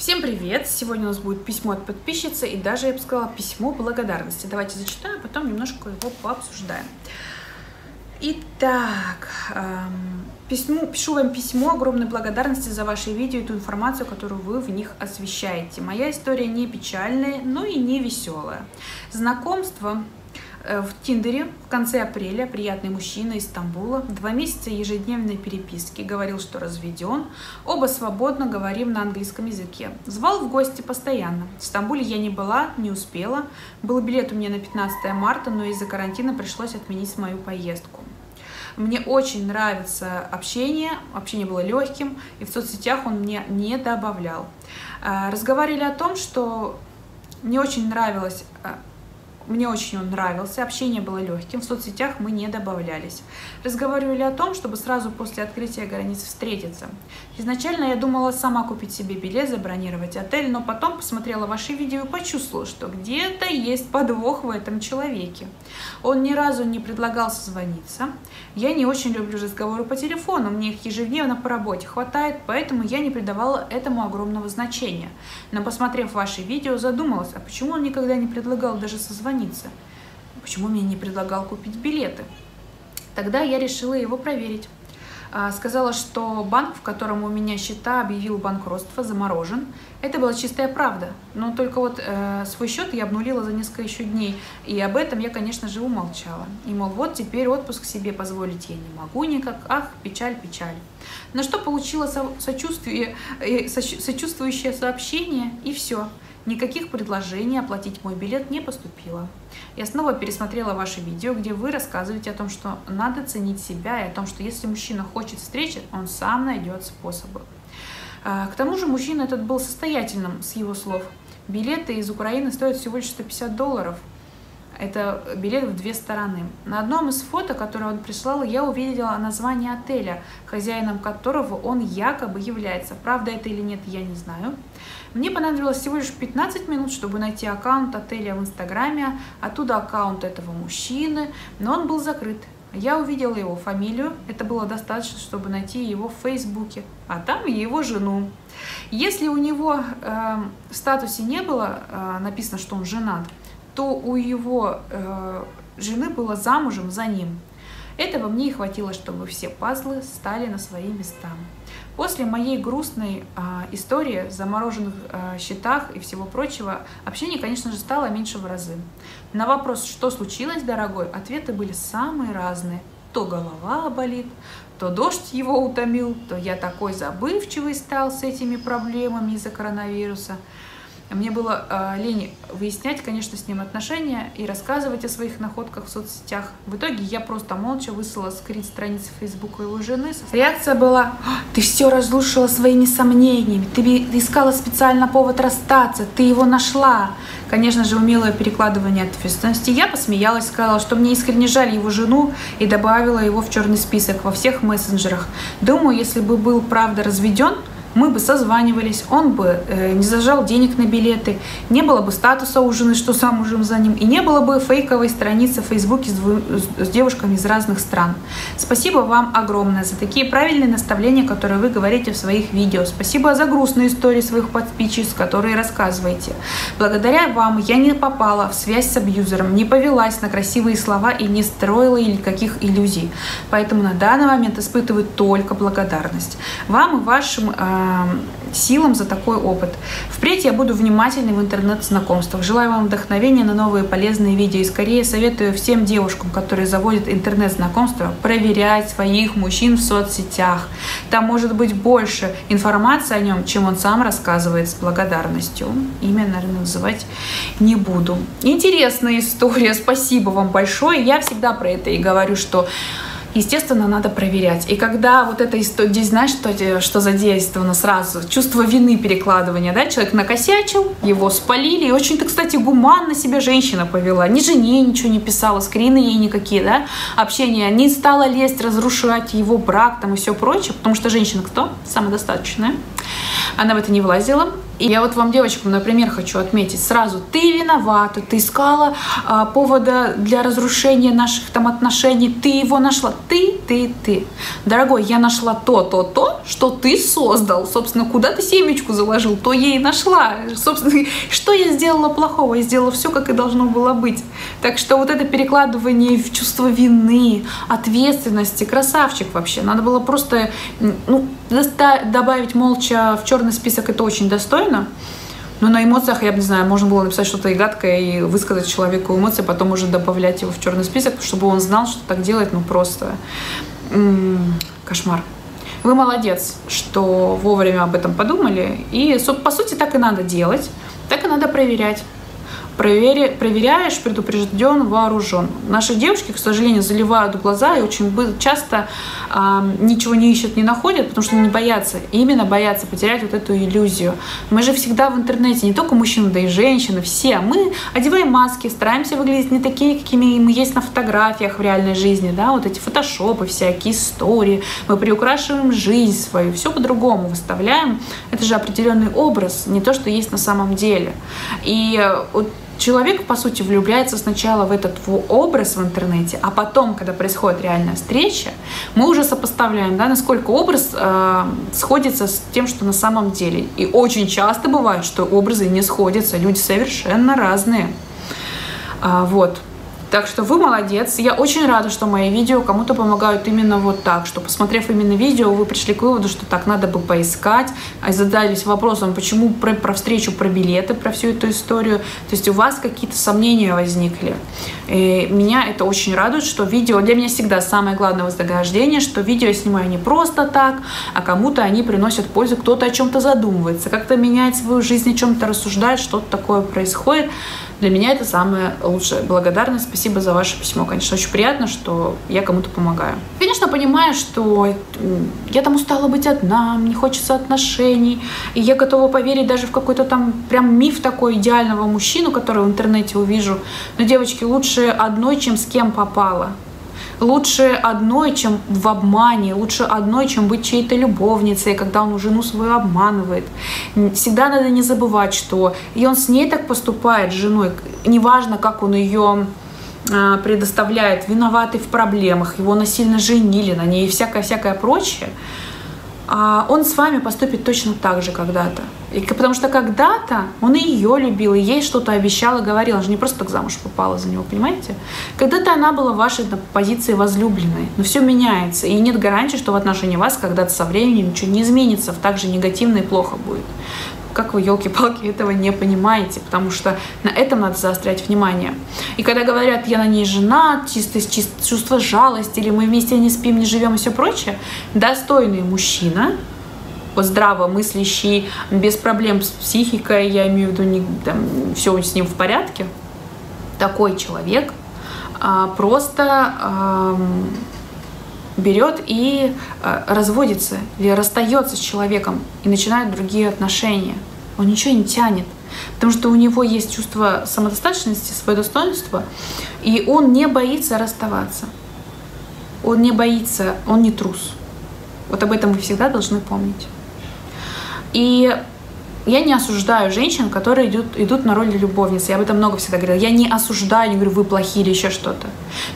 Всем привет! Сегодня у нас будет письмо от подписчицы и даже, я бы сказала, письмо благодарности. Давайте зачитаю, а потом немножко его пообсуждаем. Итак, пишу вам письмо огромной благодарности за ваши видео и ту информацию, которую вы в них освещаете. Моя история не печальная, но и не веселая. Знакомство в Тиндере в конце апреля. Приятный мужчина из Стамбула. 2 месяца ежедневной переписки. Говорил, что разведен. Оба свободно говорим на английском языке. Звал в гости постоянно. В Стамбуле я не была, не успела. Был билет у меня на 15 марта, но из-за карантина пришлось отменить мою поездку. Мне очень нравится общение. Общение было легким. И в соцсетях он мне не добавлял. Разговаривали о том, что мне очень он нравился, общение было легким, в соцсетях мы не добавлялись. Разговаривали о том, чтобы сразу после открытия границ встретиться. Изначально я думала сама купить себе билет, забронировать отель, но потом посмотрела ваши видео и почувствовала, что где-то есть подвох в этом человеке. Он ни разу не предлагал созвониться. Я не очень люблю разговоры по телефону, мне их ежедневно по работе хватает, поэтому я не придавала этому огромного значения. Но, посмотрев ваши видео, задумалась, а почему он никогда не предлагал даже созвониться? Почему мне не предлагал купить билеты? Тогда я решила его проверить. Сказала, что банк, в котором у меня счета, объявил банкротство, заморожен. Это была чистая правда. Но только вот свой счет я обнулила за несколько еще дней. И об этом я, конечно же, умолчала. И, мол, вот теперь отпуск себе позволить я не могу никак. Ах, печаль, печаль. На что получила сочувствующее сообщение, и все. Никаких предложений оплатить мой билет не поступило. Я снова пересмотрела ваше видео, где вы рассказываете о том, что надо ценить себя, и о том, что если мужчина хочет встречи, он сам найдет способы. К тому же мужчина этот был состоятельным, с его слов. Билеты из Украины стоят всего лишь $150. Это билет в 2 стороны. На одном из фото, которое он прислал, я увидела название отеля, хозяином которого он якобы является. Правда это или нет, я не знаю. Мне понадобилось всего лишь 15 минут, чтобы найти аккаунт отеля в Инстаграме, оттуда аккаунт этого мужчины, но он был закрыт. Я увидела его фамилию, это было достаточно, чтобы найти его в Фейсбуке, а там и его жену. Если у него в статусе не было написано, что он женат, то у его жены было замужем за ним. Этого мне и хватило, чтобы все пазлы стали на свои места. После моей грустной истории, замороженных счетах и всего прочего, общение, конечно же, стало меньше в разы. На вопрос, что случилось, дорогой, ответы были самые разные. То голова болит, то дождь его утомил, то я такой забывчивый стал с этими проблемами из-за коронавируса. Мне было лень выяснять, конечно, с ним отношения и рассказывать о своих находках в соцсетях. В итоге я просто молча выслала скрин страницы Фейсбука его жены. Реакция была: «Ты все разрушила своими сомнениями, ты искала специально повод расстаться, ты его нашла». Конечно же, умелое перекладывание ответственности. Я посмеялась, сказала, что мне искренне жаль его жену, и добавила его в черный список во всех мессенджерах. Думаю, если бы был правда разведен, мы бы созванивались, он бы не зажал денег на билеты, не было бы статуса у жены, что замужем за ним, и не было бы фейковой страницы в Фейсбуке с девушками из разных стран. Спасибо вам огромное за такие правильные наставления, которые вы говорите в своих видео. Спасибо за грустные истории своих подписчиц, которые рассказываете. Благодаря вам я не попала в связь с абьюзером, не повелась на красивые слова и не строила никаких иллюзий. Поэтому на данный момент испытываю только благодарность вам и вашим силам за такой опыт. Впредь я буду внимательной в интернет-знакомствах. Желаю вам вдохновения на новые полезные видео. И скорее советую всем девушкам, которые заводят интернет-знакомства, проверять своих мужчин в соцсетях. Там может быть больше информации о нем, чем он сам рассказывает с благодарностью. Имя, наверное, называть не буду. Интересная история. Спасибо вам большое. Я всегда про это и говорю, что естественно, надо проверять. И когда вот эта история, здесь, знаешь, что задействовано сразу? Чувство вины перекладывания, да? Человек накосячил, его спалили. И очень-то, кстати, гуманно себя женщина повела. Ни жене ничего не писала, скрины ей никакие, да? Общение не стала лезть, разрушать его брак там и все прочее. Потому что женщина кто? Самодостаточная. Она в это не влазила. И я вот вам, девочкам, например, хочу отметить сразу: ты виновата, ты искала повода для разрушения наших там отношений, ты его нашла, ты. Дорогой, я нашла то, что ты создал. Собственно, куда ты семечку заложил, то я и нашла. Собственно, что я сделала плохого? Я сделала все, как и должно было быть. Так что вот это перекладывание в чувство вины, ответственности, красавчик вообще. Надо было просто, ну, добавить молча в черный список, это очень достойно. Но на эмоциях, я бы не знаю, можно было написать что-то и гадкое, и высказать человеку эмоции, потом уже добавлять его в черный список, чтобы он знал, что так делать, ну просто кошмар. Вы молодец, что вовремя об этом подумали. И, по сути, так и надо делать, так и надо проверять. Проверяешь, предупрежден, вооружен. Наши девушки, к сожалению, заливают глаза и очень часто ничего не ищут, не находят, потому что они боятся, именно боятся потерять вот эту иллюзию. Мы же всегда в интернете, не только мужчины, да и женщины, все. Мы одеваем маски, стараемся выглядеть не такие, какими мы есть на фотографиях в реальной жизни, да, вот эти фотошопы, всякие истории. Мы приукрашиваем жизнь свою, все по-другому выставляем. Это же определенный образ, не то, что есть на самом деле. И вот человек, по сути, влюбляется сначала в этот образ в интернете, а потом, когда происходит реальная встреча, мы уже сопоставляем, да, насколько образ сходится с тем, что на самом деле. И очень часто бывает, что образы не сходятся, люди совершенно разные. Вот. Так что вы молодец. Я очень рада, что мои видео кому-то помогают именно вот так, что, посмотрев именно видео, вы пришли к выводу, что так надо бы поискать, а задались вопросом, почему про встречу, про билеты, про всю эту историю. То есть у вас какие-то сомнения возникли. И меня это очень радует, что видео... Для меня всегда самое главное вознаграждение, что видео я снимаю не просто так, а кому-то они приносят пользу, кто-то о чем-то задумывается, как-то меняет свою жизнь, о чем-то рассуждает, что-то такое происходит. Для меня это самое лучшее. Благодарность, спасибо за ваше письмо. Конечно, очень приятно, что я кому-то помогаю. Конечно, понимаю, что я там устала быть одна, мне хочется отношений. И я готова поверить даже в какой-то там прям миф такой идеального мужчину, который в интернете увижу. Но, девочки, лучше одной, чем с кем попало. Лучше одной, чем в обмане, лучше одной, чем быть чьей-то любовницей, когда он жену свою обманывает. Всегда надо не забывать, что и он с ней так поступает, с женой, неважно, как он ее предоставляет, виноватый в проблемах, его насильно женили на ней и всякое-всякое прочее. Он с вами поступит точно так же когда-то. Потому что когда-то он и ее любил, и ей что-то обещала, говорила. Она же не просто так замуж попала за него, понимаете? Когда-то она была в вашей позиции возлюбленной. Но все меняется. И нет гарантии, что в отношении вас когда-то со временем ничего не изменится. Так же негативно и плохо будет. Как вы, елки-палки, этого не понимаете, потому что на этом надо заострять внимание. И когда говорят, я на ней жена, чисто чувство жалости, или мы вместе не спим, не живем и все прочее, достойный мужчина, здравомыслящий, без проблем с психикой, я имею в виду, не, там, все с ним в порядке, такой человек просто... берет и разводится или расстается с человеком и начинает другие отношения. Он ничего не тянет, потому что у него есть чувство самодостаточности, свое достоинство, и он не боится расставаться. Он не боится, он не трус. Вот об этом вы всегда должны помнить. И я не осуждаю женщин, которые идут на роль любовницы. Я об этом много всегда говорила. Я не осуждаю, не говорю, вы плохие или еще что-то.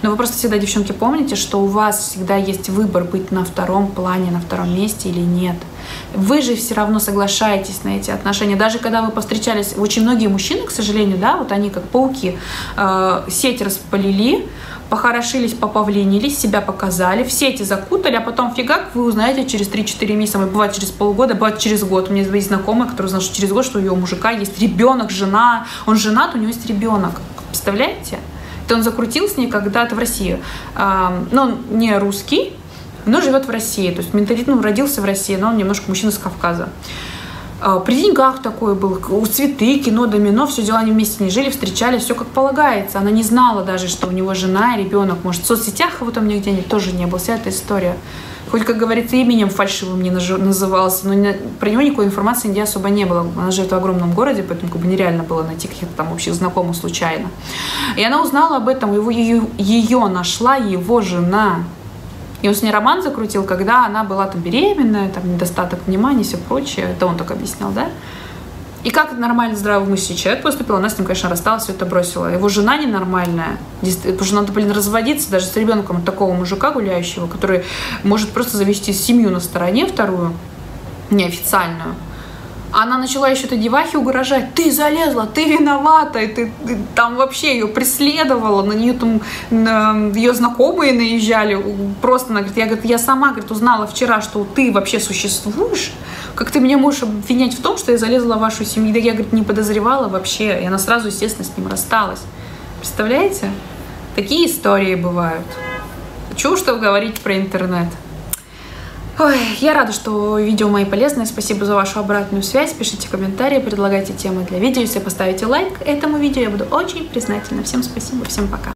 Но вы просто всегда, девчонки, помните, что у вас всегда есть выбор быть на втором плане, на втором месте или нет. Вы же все равно соглашаетесь на эти отношения. Даже когда вы повстречались... Очень многие мужчины, к сожалению, да, вот они как пауки, сеть распалили, похорошились, попавлинились, себя показали, все эти закутали, а потом фигак, вы узнаете через 3-4 месяца, бывает через полгода, бывает через год. У меня есть знакомая, которая узнала, что через год, что у ее мужика есть ребенок, жена, он женат, у него есть ребенок. Представляете? Это он закрутил с ней когда-то в России. Но он не русский, но живет в России, то есть менталитет, ну, родился в России, но он немножко мужчина с Кавказа. При деньгах такой был, цветы, кино, домино, все дела, они вместе не жили, встречались, все как полагается. Она не знала даже, что у него жена, ребенок, может, в соцсетях его там нигде-нибудь тоже не было, вся эта история. Хоть, как говорится, именем фальшивым не назывался, но про него никакой информации нигде особо не было. Она живет в огромном городе, поэтому как бы нереально было найти каких-то там общих знакомых случайно. И она узнала об этом, ее нашла его жена. И он с ней роман закрутил, когда она была там беременная, там недостаток внимания и все прочее. Это он так объяснял, да? И как нормальный здравомыслящий человек поступил, она с ним, конечно, рассталась, все это бросила. Его жена ненормальная, потому что надо, блин, разводиться даже с ребенком такого мужика гуляющего, который может просто завести семью на стороне вторую, неофициальную. Она начала еще этой девахе угрожать. Ты залезла, ты виновата, и ты там вообще ее преследовала, на нее там ее знакомые наезжали. Просто она говорит, я сама, говорит, узнала вчера, что ты вообще существуешь. Как ты меня можешь обвинять в том, что я залезла в вашу семью? Да я, говорит, не подозревала вообще. И она сразу, естественно, с ним рассталась. Представляете? Такие истории бывают. Чего что говорить про интернет? Ой, я рада, что видео мои полезные. Спасибо за вашу обратную связь. Пишите комментарии, предлагайте темы для видео. Если поставите лайк этому видео, я буду очень признательна. Всем спасибо, всем пока.